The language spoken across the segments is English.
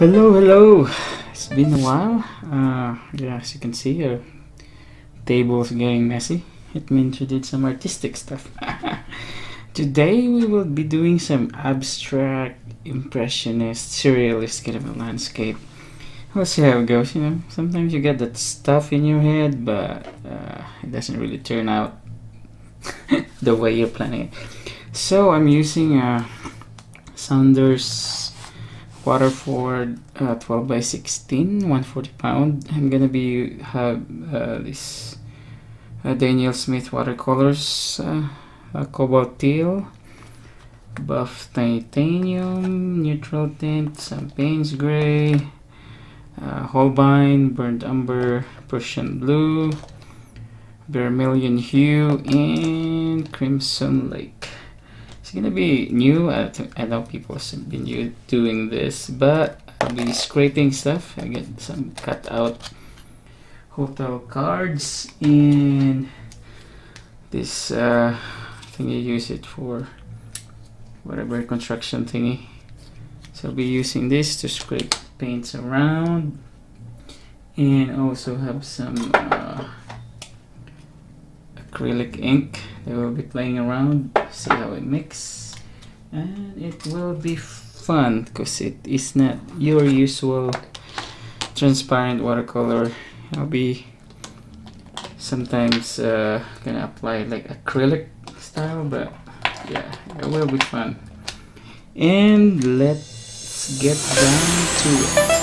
Hello, it's been a while. Yeah, as you can see, the table's getting messy. It means we did some artistic stuff. Today we will be doing some abstract, impressionist, surrealist kind of a landscape. We'll see how it goes, you know. Sometimes you get that stuff in your head, but it doesn't really turn out the way you're planning it. So I'm using a Saunders Waterford 12 by 16, 140 pound. I'm gonna be this Daniel Smith watercolors, cobalt teal buff, titanium neutral tint, some Payne's gray, Holbein, burnt umber, persian blue, vermilion hue, and crimson lake. It's gonna be new. I know people have been doing this, but I'll be scraping stuff. I get some cut out hotel cards and this thing you use it for, whatever construction thingy. So I'll be using this to scrape paints around, and also have some acrylic ink that will be playing around, see how it mixes, and it will be fun because it is not your usual transparent watercolor. I'll be sometimes gonna apply like acrylic style, but yeah, it will be fun. And let's get down to it.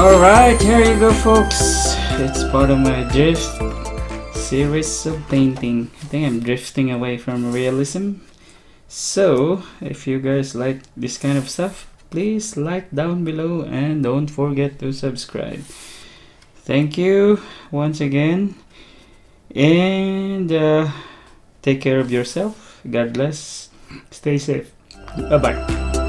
Alright, here you go, folks. It's part of my drift series of painting. I think I'm drifting away from realism. So, if you guys like this kind of stuff, please like down below and don't forget to subscribe. Thank you once again, and take care of yourself. God bless. Stay safe. Bye bye.